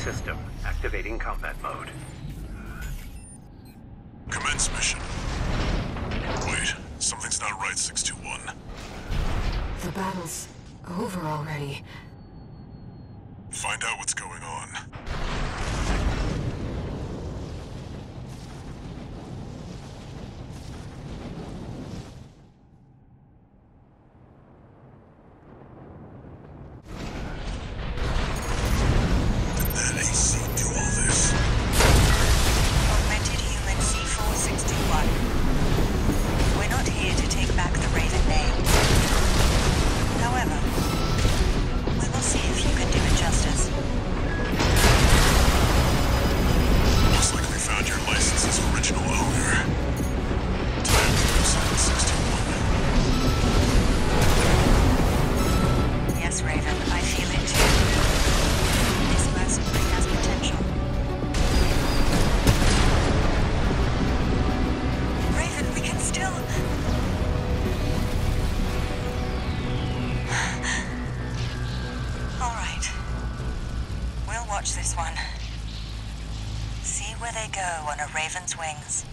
system. Activating combat mode. Commence mission. Wait, something's not right, 621. The battle's over already. Find out what's going on. Watch this one. See where they go on a raven's wings.